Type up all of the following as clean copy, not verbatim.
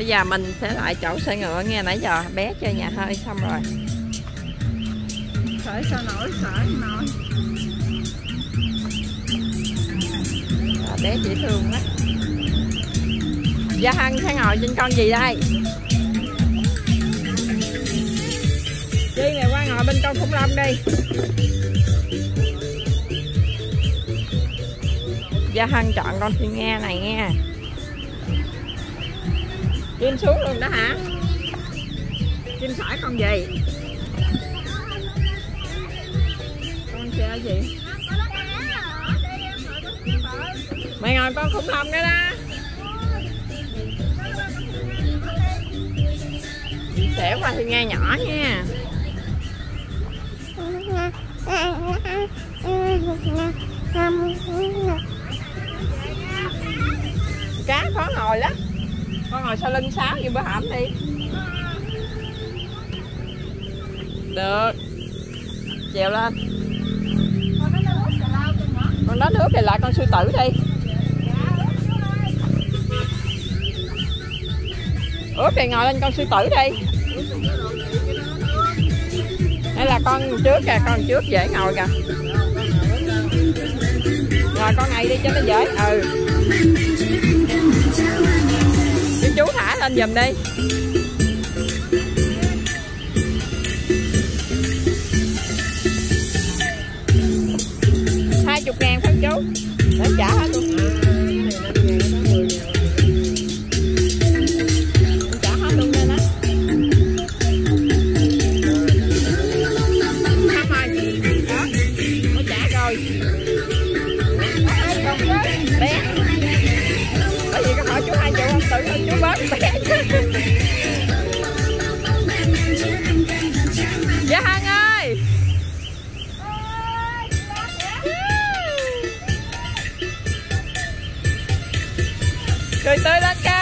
Bây giờ mình sẽ lại chỗ xe ngựa nghe, nãy giờ bé chơi nhà hơi xong rồi. Sợi sao nổi, sợi nổi. À, bé dễ thương quá. Gia Hân sẽ ngồi trên con gì đây? Đi này qua ngồi bên con khủng long đi. Gia Hân chọn con chim nghe này nha. Chim xuống luôn đó hả? Chim sỏi con gì? Con kia gì? Mày ngồi con khủng long đó đó. Xẻo qua thì nghe nhỏ nha. Cá khó ngồi lắm, con ngồi sau lưng Sáu như bữa hổm đi được. Trèo lên con đó nước thì lại con sư tử đi. Ướp thì ngồi lên con sư tử đi. Đây là con trước kìa, con trước dễ ngồi kìa. Rồi con này đi cho nó dễ. Ừ, chú thả lên giùm đi. $20.000 phải chú, để trả hết luôn. Dạ Hân ơi, cười tươi lên coi.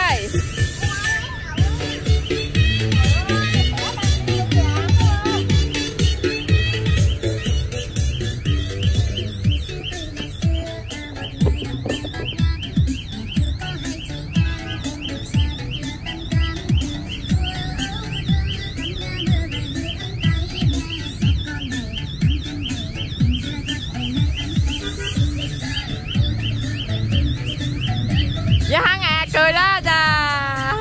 Cười đó ra.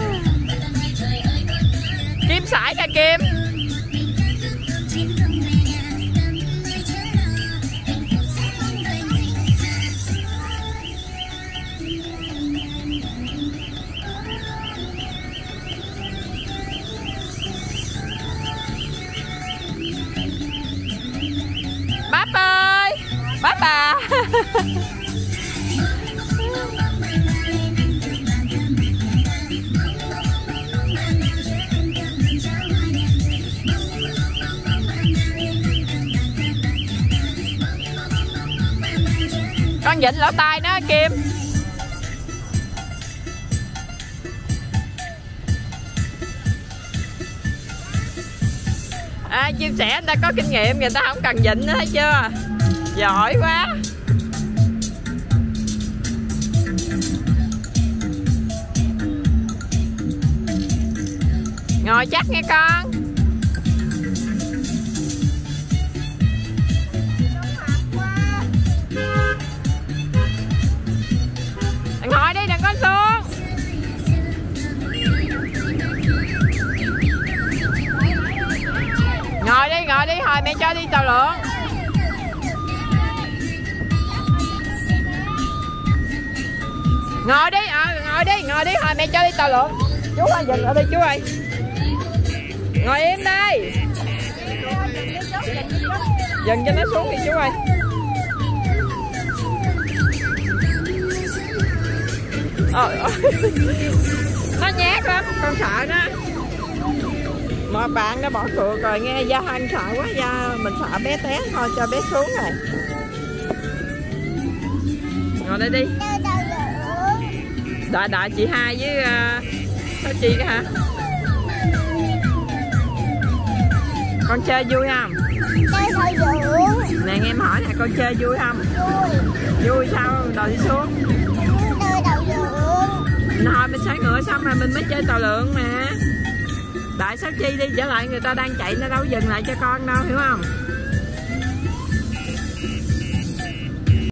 Kim sải cả Kim. Báp ơi, báp bà. Con vịnh lỗ tai nó Kim. À, chia sẻ người ta có kinh nghiệm, người ta không cần vịnh nữa, thấy chưa? Giỏi quá. Ngồi chắc nghe con. Ngồi đi, đừng có xuống. Ngồi đi, hồi mẹ cho đi tàu lượn. Ngồi đi, ngồi đi, hồi mẹ cho đi tàu lượn. Chú ơi, dừng lại đi chú ơi. Ngồi im đi. Dừng cho nó xuống đi chú ơi. Nó nhát lắm, con sợ nó. Mà bạn nó bỏ cược rồi nghe. Gia Hân sợ quá, mình sợ bé té thôi, cho bé xuống rồi. Ngồi đây đi. Đợi chị Hai với Sao Chi đó hả? Con chơi vui không? Nè em hỏi nè, con chơi vui không? Vui. Vui sao? Đòi đi xuống. Hồi mình sáng ngựa xong rồi mình mới chơi tàu lượn mà. Đợi Sáu Chi đi trở lại, người ta đang chạy nó đâu dừng lại cho con đâu, hiểu không?